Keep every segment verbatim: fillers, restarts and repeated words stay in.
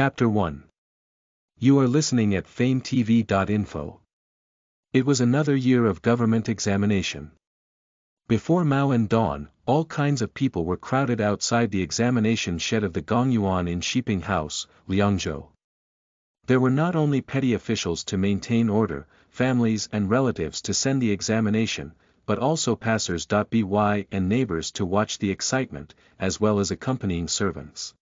Chapter one. You are listening at fame t v dot info. It was another year of government examination. Before Mao and dawn, all kinds of people were crowded outside the examination shed of the Gongyuan in Shiping House, Liangzhou. There were not only petty officials to maintain order, families and relatives to send the examination, but also passers by and neighbors to watch the excitement, as well as accompanying servants.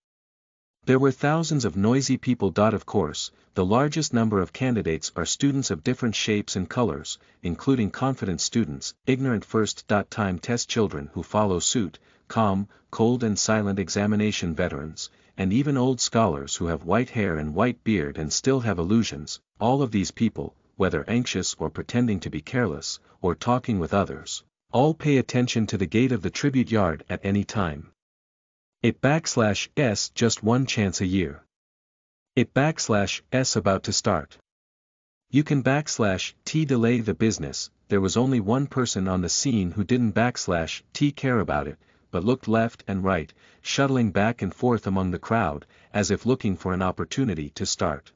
There were thousands of noisy people. Of course, the largest number of candidates are students of different shapes and colors, including confident students, ignorant first-time test children who follow suit, calm, cold and silent examination veterans, and even old scholars who have white hair and white beard and still have illusions. All of these people, whether anxious or pretending to be careless, or talking with others, all pay attention to the gate of the tribute yard at any time. It backslash s just one chance a year. It backslash s about to start. You can backslash t delay the business. There was only one person on the scene who didn't backslash t care about it, but looked left and right, shuttling back and forth among the crowd, as if looking for an opportunity to start.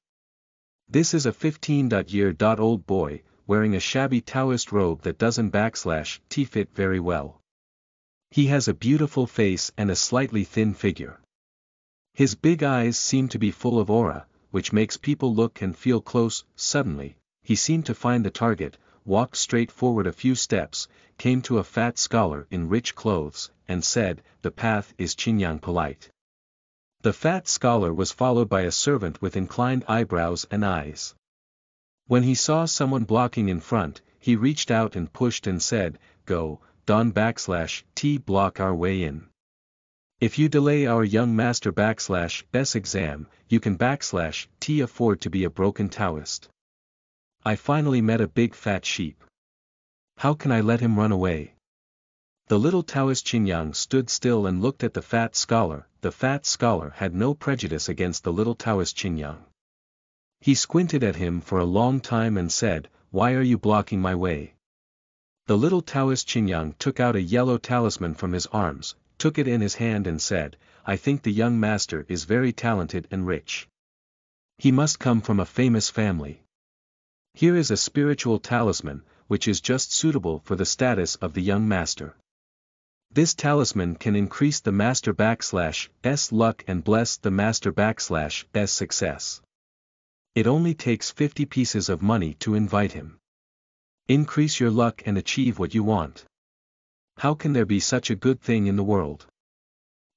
This is a fifteen-year-old boy, wearing a shabby Taoist robe that doesn't backslash t fit very well. He has a beautiful face and a slightly thin figure. His big eyes seem to be full of aura, which makes people look and feel close. Suddenly, he seemed to find the target, walked straight forward a few steps, came to a fat scholar in rich clothes, and said, "The path is Qingyang polite." The fat scholar was followed by a servant with inclined eyebrows and eyes. When he saw someone blocking in front, he reached out and pushed and said, "Go, Don backslash T block our way in. If you delay our young master backslash S exam, you can backslash T afford to be a broken Taoist. I finally met a big fat sheep. How can I let him run away?" The little Taoist Qingyang stood still and looked at the fat scholar. The fat scholar had no prejudice against the little Taoist Qingyang. He squinted at him for a long time and said, "Why are you blocking my way?" The little Taoist Qingyang took out a yellow talisman from his arms, took it in his hand and said, "I think the young master is very talented and rich. He must come from a famous family. Here is a spiritual talisman, which is just suitable for the status of the young master. This talisman can increase the master backslash s luck and bless the master backslash s success. It only takes fifty pieces of money to invite him. Increase your luck and achieve what you want. How can there be such a good thing in the world?"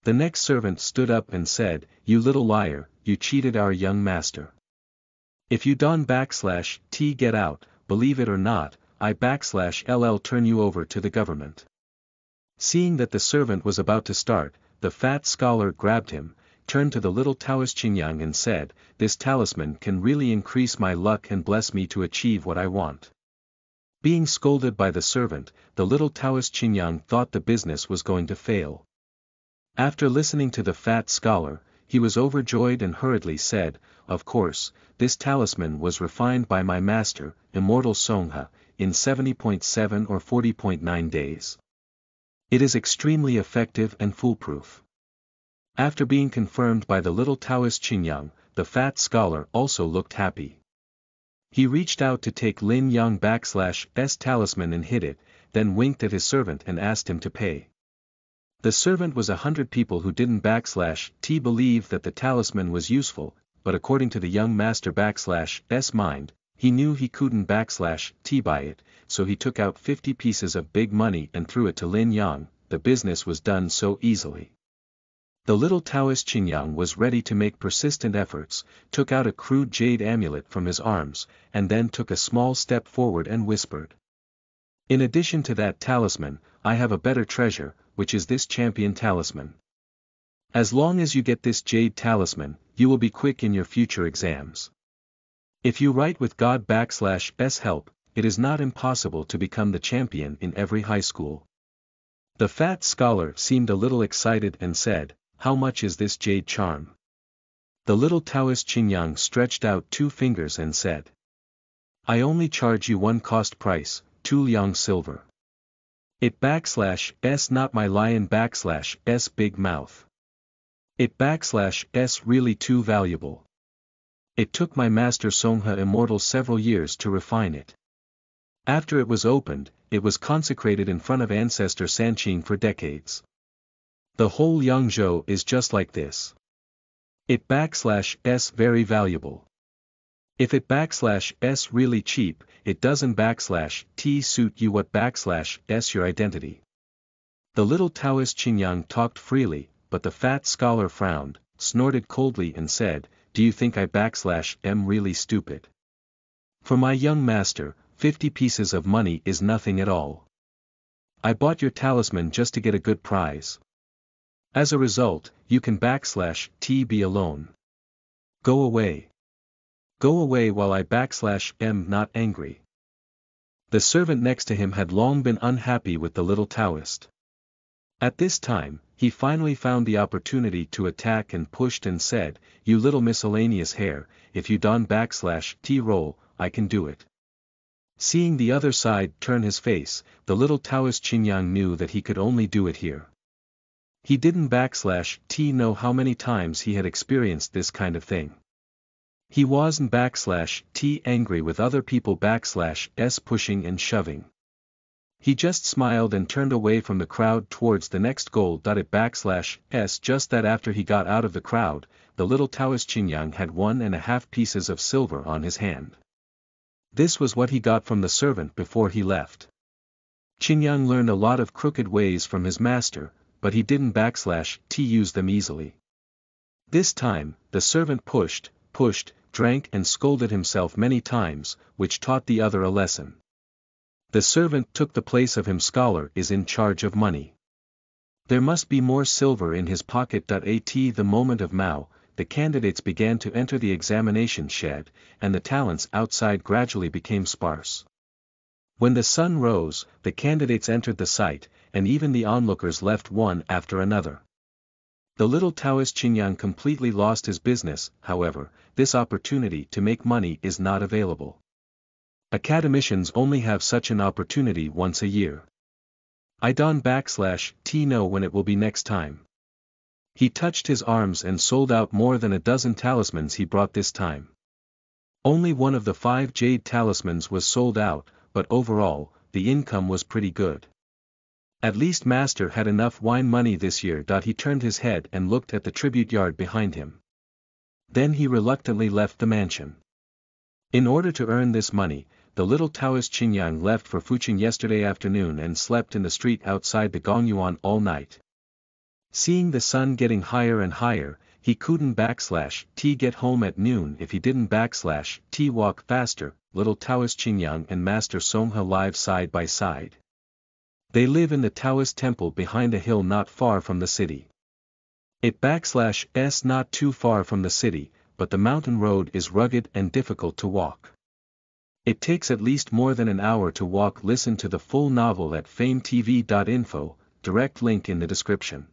The next servant stood up and said, "You little liar, you cheated our young master. If you don backslash t get out, believe it or not, I backslash ll turn you over to the government." Seeing that the servant was about to start, the fat scholar grabbed him, turned to the little Taoist Qingyang and said, "This talisman can really increase my luck and bless me to achieve what I want." Being scolded by the servant, the little Taoist Qingyang thought the business was going to fail. After listening to the fat scholar, he was overjoyed and hurriedly said, "Of course, this talisman was refined by my master, immortal Songhe, in seventy point seven or forty point nine days. It is extremely effective and foolproof." After being confirmed by the little Taoist Qingyang, the fat scholar also looked happy. He reached out to take Lin Yang backslash s talisman and hid it, then winked at his servant and asked him to pay. The servant was a hundred people who didn't backslash t believe that the talisman was useful, but according to the young master backslash s mind, he knew he couldn't backslash t buy it, so he took out fifty pieces of big money and threw it to Lin Yang. The business was done so easily. The little Taoist Qingyang was ready to make persistent efforts, took out a crude jade amulet from his arms, and then took a small step forward and whispered, "In addition to that talisman, I have a better treasure, which is this champion talisman. As long as you get this jade talisman, you will be quick in your future exams. If you write with God backslash s help, it is not impossible to become the champion in every high school." The fat scholar seemed a little excited and said, "How much is this jade charm?" The little Taoist Qingyang stretched out two fingers and said, "I only charge you one cost price, two liang silver. It backslash s not my lion backslash s big mouth. It backslash s really too valuable. It took my master Songhe Immortal several years to refine it. After it was opened, it was consecrated in front of ancestor Sanqing for decades. The whole Yangzhou is just like this. It backslash s very valuable. If it backslash s really cheap, it doesn't backslash t suit you what backslash s your identity. The little Taoist Qingyang talked freely, but the fat scholar frowned, snorted coldly and said, "Do you think I backslash am really stupid? For my young master, fifty pieces of money is nothing at all. I bought your talisman just to get a good prize. As a result, you can backslash t be alone. Go away. Go away while I backslash am not angry." The servant next to him had long been unhappy with the little Taoist. At this time, he finally found the opportunity to attack and pushed and said, "You little miscellaneous hare, if you don backslash t roll, I can do it." Seeing the other side turn his face, the little Taoist Qingyang knew that he could only do it here. He didn't backslash t know how many times he had experienced this kind of thing. He wasn't backslash t angry with other people backslash s pushing and shoving. He just smiled and turned away from the crowd towards the next goal. It backslash s just that after he got out of the crowd, the little Taoist Qingyang had one and a half pieces of silver on his hand. This was what he got from the servant before he left. Qingyang learned a lot of crooked ways from his master, but he didn't backslash t use them easily. This time, the servant pushed, pushed, drank and scolded himself many times, which taught the other a lesson. The servant took the place of him. Scholar is in charge of money. There must be more silver in his pocket. At the moment of Mao, the candidates began to enter the examination shed, and the talents outside gradually became sparse. When the sun rose, the candidates entered the site, and even the onlookers left one after another. The little Taoist Qingyang completely lost his business. However, this opportunity to make money is not available. Academicians only have such an opportunity once a year. I don backslash t know when it will be next time. He touched his arms and sold out more than a dozen talismans he brought this time. Only one of the five jade talismans was sold out, but overall, the income was pretty good. At least master had enough wine money this year. He turned his head and looked at the tribute yard behind him. Then he reluctantly left the mansion. In order to earn this money, the little Taoist Qingyang left for Fuching yesterday afternoon and slept in the street outside the Gongyuan all night. Seeing the sun getting higher and higher, he couldn't backslash t get home at noon if he didn't backslash t walk faster. Little Taoist Qingyang and Master Songhe live side by side. They live in the Taoist temple behind a hill not far from the city. It backslash s not too far from the city, but the mountain road is rugged and difficult to walk. It takes at least more than an hour to walk. Listen to the full novel at fametv dot info, direct link in the description.